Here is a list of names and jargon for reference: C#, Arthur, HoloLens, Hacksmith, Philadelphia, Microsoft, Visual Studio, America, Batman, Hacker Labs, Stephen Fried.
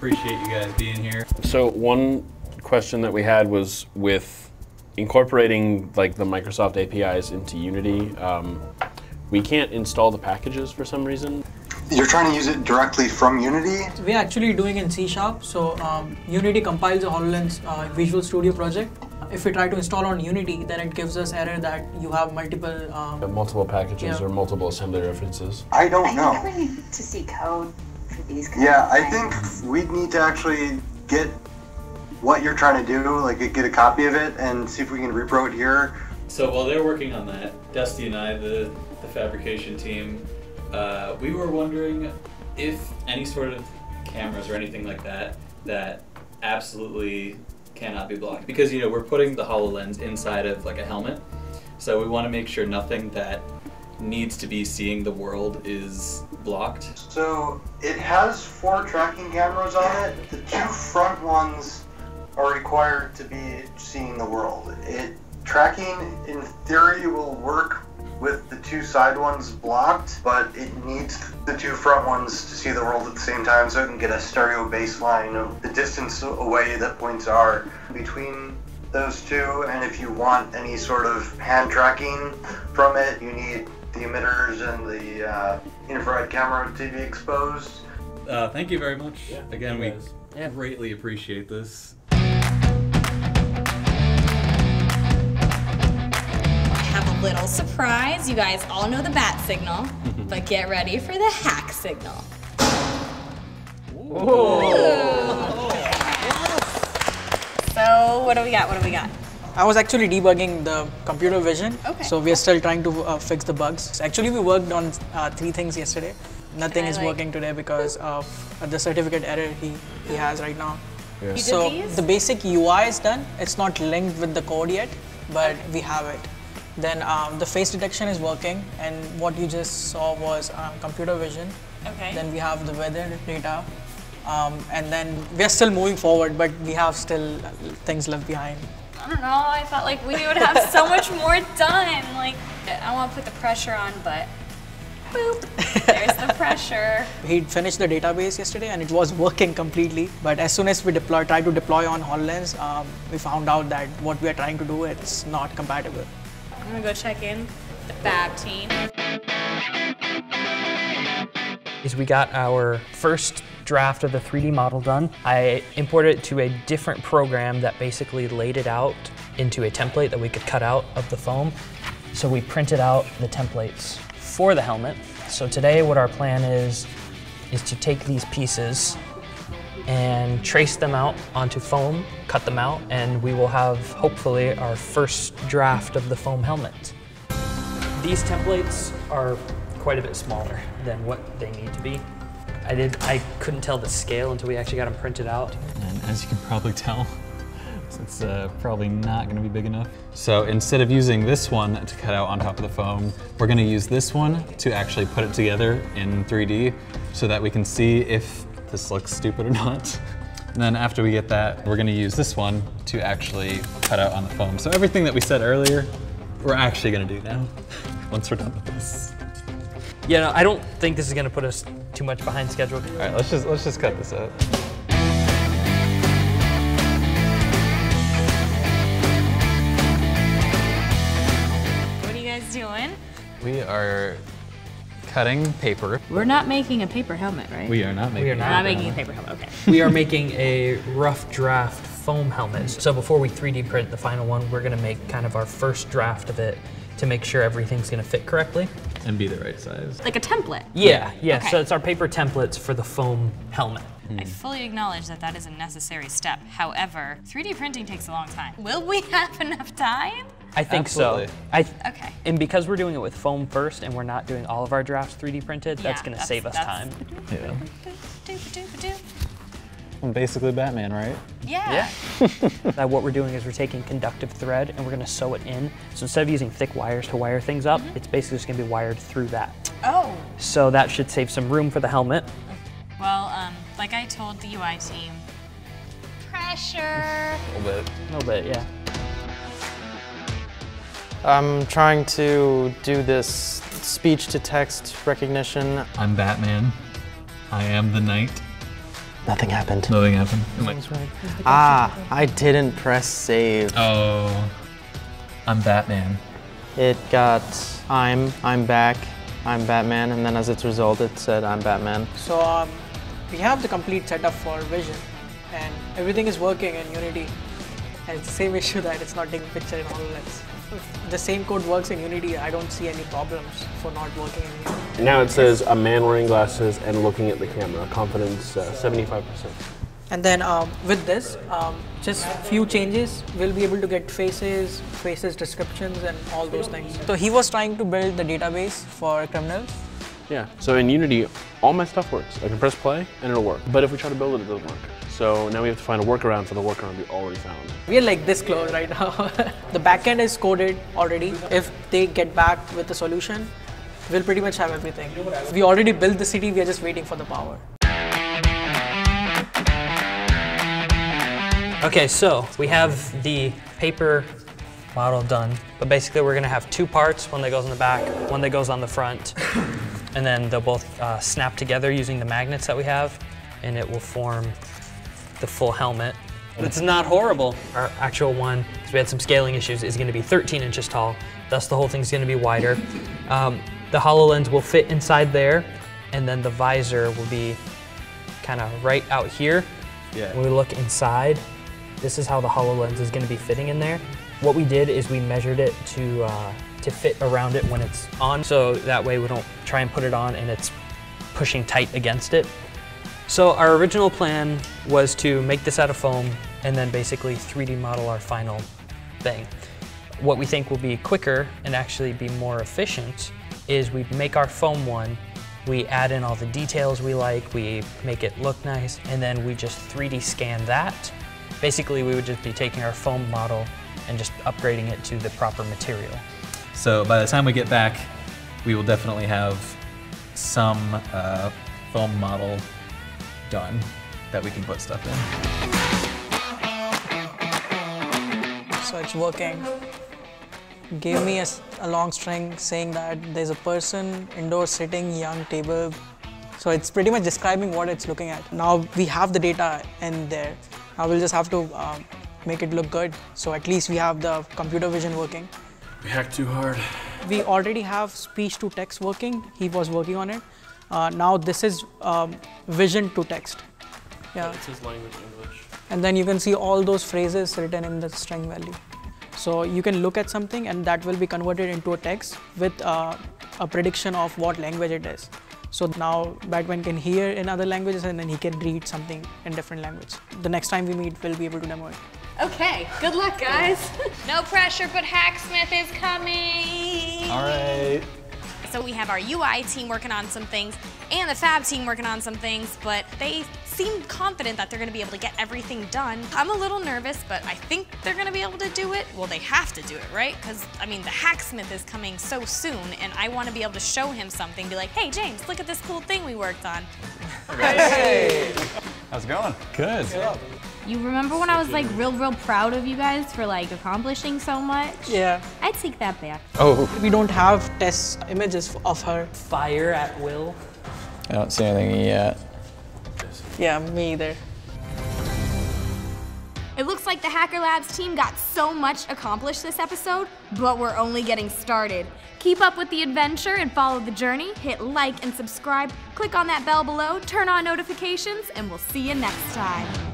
appreciate you guys being here. So one question that we had was with incorporating like the Microsoft APIs into Unity, we can't install the packages for some reason. You're trying to use it directly from Unity? We're actually doing in C#, so Unity compiles a HoloLens Visual Studio project. If we try to install on Unity, then it gives us error that you have multiple... multiple packages, yeah, or multiple assembly references. I don't know. I think we need to see code for these kinds of things. I think we'd need to actually get what you're trying to do, like get a copy of it and see if we can repro it here. So while they're working on that, Dusty and I, the fabrication team, we were wondering if any sort of cameras or anything like that that absolutely cannot be blocked, because you know we're putting the HoloLens inside of like a helmet, so we want to make sure nothing that needs to be seeing the world is blocked. So it has 4 tracking cameras on it. The 2 front ones are required to be seeing the world. It tracking in theory will work with the 2 side ones blocked, but it needs the 2 front ones to see the world at the same time so it can get a stereo baseline of the distance away that points are between those 2. And if you want any sort of hand tracking from it, you need the emitters and the infrared camera to be exposed. Thank you very much. Yeah, again, we greatly appreciate this. Little surprise, you guys all know the bat signal, but get ready for the hack signal. Ooh. Ooh. Yes. So what do we got, what do we got? I was actually debugging the computer vision, so we are still trying to fix the bugs. Actually we worked on 3 things yesterday. Nothing is working today because of the certificate error he has right now. Yeah. So the basic UI is done, it's not linked with the code yet, but we have it. Then the face detection is working, and what you just saw was computer vision. Okay. Then we have the weather data, and then we are still moving forward, but we have still things left behind. I don't know, I felt like we would have so much more done. Like, I want to put the pressure on, but boop, there's the pressure. He finished the database yesterday and it was working completely, but as soon as we tried to deploy on HoloLens, we found out that what we are trying to do, it's not compatible. I'm gonna go check in with the Fab team. As we got our first draft of the 3D model done, I imported it to a different program that basically laid it out into a template that we could cut out of the foam. So we printed out the templates for the helmet. So today what our plan is to take these pieces and trace them out onto foam, cut them out, and we will have, hopefully, our first draft of the foam helmet. These templates are quite a bit smaller than what they need to be. I couldn't tell the scale until we actually got them printed out. And as you can probably tell, it's probably not gonna be big enough. So instead of using this one to cut out on top of the foam, we're gonna use this one to actually put it together in 3D so that we can see if this looks stupid or not. And then after we get that, we're gonna use this one to actually cut out on the foam. So everything that we said earlier, we're actually gonna do now, once we're done with this. Yeah, no, I don't think this is gonna put us too much behind schedule. All right, let's just cut this out. What are you guys doing? We are cutting paper. We're not making a paper helmet, right? We are not making, a paper helmet, okay. We are making a rough draft foam helmet. So before we 3D print the final one, we're gonna make kind of our first draft of it to make sure everything's gonna fit correctly. And be the right size. Like a template? Yeah, yeah, okay. So it's our paper templates for the foam helmet. I fully acknowledge that that is a necessary step. However, 3D printing takes a long time. Will we have enough time? I think so. Okay. And because we're doing it with foam first and we're not doing all of our drafts 3D printed, that's gonna save us time. Yeah. I'm basically Batman, right? Yeah. Now what we're doing is we're taking conductive thread and we're gonna sew it in. So instead of using thick wires to wire things up, it's basically just gonna be wired through that. Oh. So that should save some room for the helmet. Well, like I told the UI team, pressure. A little bit. A little bit, yeah. I'm trying to do this speech-to-text recognition. I'm Batman. I am the knight. Nothing happened. Nothing happened. I didn't press save. Oh, I'm Batman. It got I'm back, I'm Batman, and then as its result, it said I'm Batman. So we have the complete setup for Vision, and everything is working in Unity. And it's the same issue that it's not taking picture in HoloLens. If the same code works in Unity, I don't see any problems for not working in Unity. And now it says a man wearing glasses and looking at the camera. Confidence 75%. And then with this, just few changes, we'll be able to get faces, descriptions, and all those things. So he was trying to build the database for criminals. Yeah, so in Unity, all my stuff works. I can press play and it'll work. But if we try to build it, it doesn't work. So now we have to find a workaround for the workaround we already found. We're like this close right now. The backend is coded already. If they get back with a solution, we'll pretty much have everything. We already built the city, we are just waiting for the power. Okay, so we have the paper model done, but basically we're gonna have two parts, one that goes on the back, one that goes on the front, and then they'll both snap together using the magnets that we have, and it will form the full helmet. But it's not horrible. Our actual one, because we had some scaling issues, is gonna be 13 inches tall, thus the whole thing's gonna be wider. The HoloLens will fit inside there, and then the visor will be kind of right out here. Yeah. When we look inside, this is how the HoloLens is going to be fitting in there. What we did is we measured it to fit around it when it's on, so that way we don't try and put it on and it's pushing tight against it. So our original plan was to make this out of foam and then basically 3D model our final thing. What we think will be quicker and actually be more efficient is we make our foam one, we add in all the details we like, we make it look nice, and then we just 3D scan that. Basically, we would just be taking our foam model and just upgrading it to the proper material. So by the time we get back, we will definitely have some foam model done that we can put stuff in. So it's working. Gave me a long string saying that there's a person, indoor sitting, young table. So it's pretty much describing what it's looking at. Now we have the data in there. Now we'll just have to make it look good. So at least we have the computer vision working. We hacked too hard. We already have speech to text working. He was working on it. Now this is vision to text. Yeah. It says language English. And then you can see all those phrases written in the string value. So you can look at something and that will be converted into a text with a prediction of what language it is. So now Batman can hear in other languages and then he can read something in different language. The next time we meet, we'll be able to demo it. Okay, good luck guys. No pressure, but Hacksmith is coming. All right. So we have our UI team working on some things and the Fab team working on some things, but they seem confident that they're gonna be able to get everything done. I'm a little nervous, but I think they're gonna be able to do it. Well, they have to do it, right? Because, I mean, the Hacksmith is coming so soon, and I wanna be able to show him something, be like, hey, James, look at this cool thing we worked on. Hey! How's it going? Good. Good. You remember when I was like real proud of you guys for like accomplishing so much? Yeah. I take that back. Oh. We don't have test images of her. Fire at will. I don't see anything yet. Yeah, me either. It looks like the Hacker Labs team got so much accomplished this episode, but we're only getting started. Keep up with the adventure and follow the journey. Hit like and subscribe. Click on that bell below, turn on notifications, and we'll see you next time.